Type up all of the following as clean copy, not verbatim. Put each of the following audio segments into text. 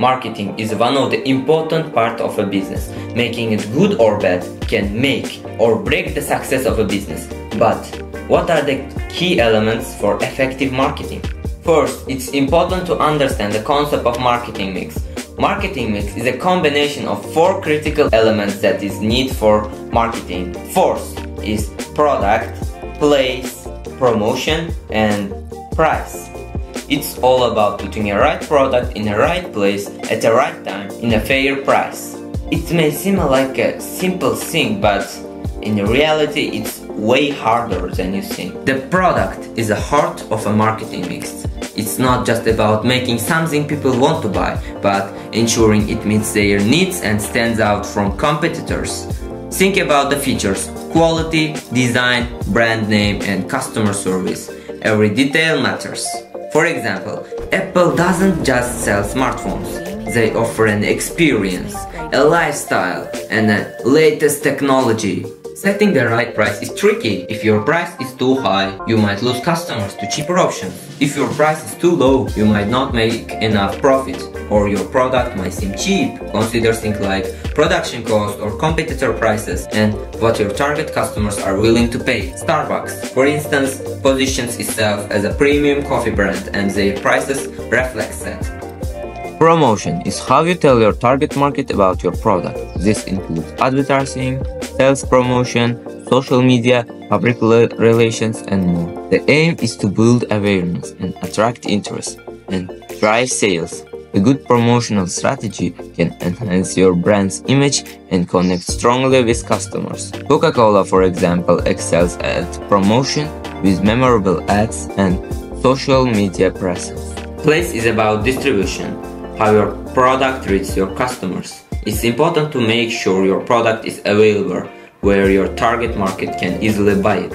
Marketing is one of the important parts of a business. Making it good or bad can make or break the success of a business. But what are the key elements for effective marketing? First, it's important to understand the concept of marketing mix. Marketing mix is a combination of four critical elements that is needed for marketing. First is product, place, promotion and price. It's all about putting a right product in the right place at the right time in a fair price. It may seem like a simple thing, but in reality it's way harder than you think. The product is the heart of a marketing mix. It's not just about making something people want to buy, but ensuring it meets their needs and stands out from competitors. Think about the features: quality, design, brand name and customer service. Every detail matters. For example, Apple doesn't just sell smartphones. They offer an experience, a lifestyle and the latest technology. Setting the right price is tricky. If your price is too high, you might lose customers to cheaper options. If your price is too low, you might not make enough profit, or your product might seem cheap. Consider things like production cost or competitor prices and what your target customers are willing to pay. Starbucks, for instance, positions itself as a premium coffee brand and their prices reflect that. Promotion is how you tell your target market about your product. This includes advertising, sales promotion, social media, public relations and more. The aim is to build awareness and attract interest and drive sales. A good promotional strategy can enhance your brand's image and connect strongly with customers. Coca-Cola, for example, excels at promotion with memorable ads and social media presence. Place is about distribution. How your product reaches your customers. It's important to make sure your product is available where your target market can easily buy it.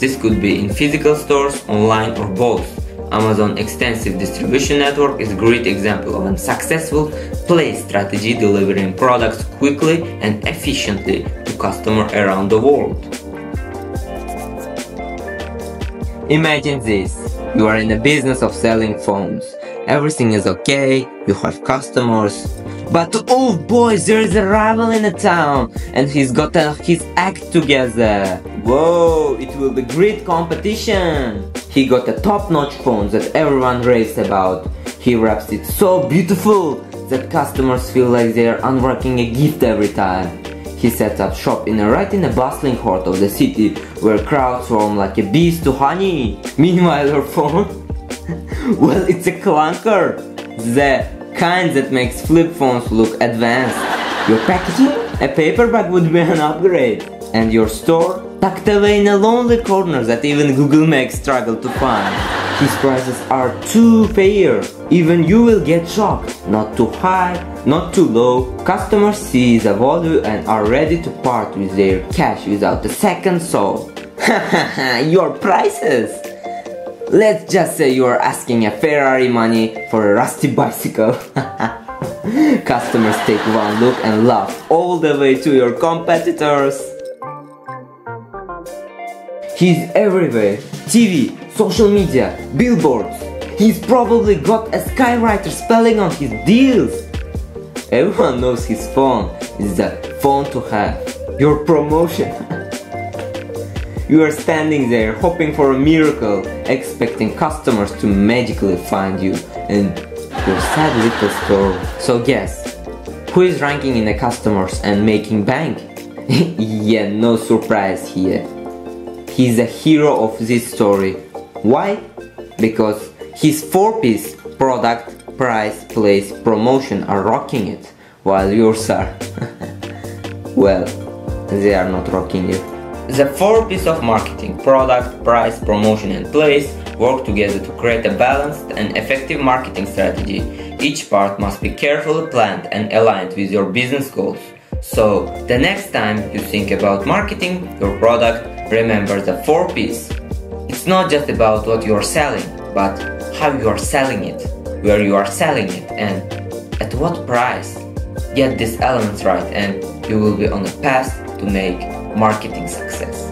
This could be in physical stores, online or both. Amazon's extensive distribution network is a great example of a successful place strategy, delivering products quickly and efficiently to customers around the world. Imagine this. You are in the business of selling phones. Everything is okay, you have customers, but oh boy, there is a rival in the town and he's got his act together. Whoa, it will be great competition. He got a top-notch phone that everyone raves about. He wraps it so beautiful that customers feel like they are unwrapping a gift every time. He sets up shop right in the bustling heart of the city where crowds swarm like bees to honey. Meanwhile, her phone... well, it's a clunker, the kind that makes flip phones look advanced. Your packaging? A paper bag would be an upgrade. And your store? Tucked away in a lonely corner that even Google Maps struggle to find. His prices are too fair. Even you will get shocked. Not too high, not too low. Customers see the value and are ready to part with their cash without a second thought. Your prices? Let's just say you are asking a Ferrari money for a rusty bicycle. Customers take one look and laugh all the way to your competitors. He's everywhere. TV, social media, billboards. He's probably got a skywriter spelling on his deals. Everyone knows his phone is the phone to have. Your promotion. You are standing there hoping for a miracle, expecting customers to magically find you and your sad little store. So guess, who is ranking in the customers and making bank? Yeah, no surprise here. He's the hero of this story. Why? Because his four-piece product, price, place, promotion are rocking it, while yours are... well, they are not rocking it. The four pieces of marketing, product, price, promotion and place, work together to create a balanced and effective marketing strategy. Each part must be carefully planned and aligned with your business goals. So, the next time you think about marketing your product, remember the four P's. It's not just about what you are selling, but how you are selling it, where you are selling it and at what price. Get these elements right and you will be on the path to make marketing success.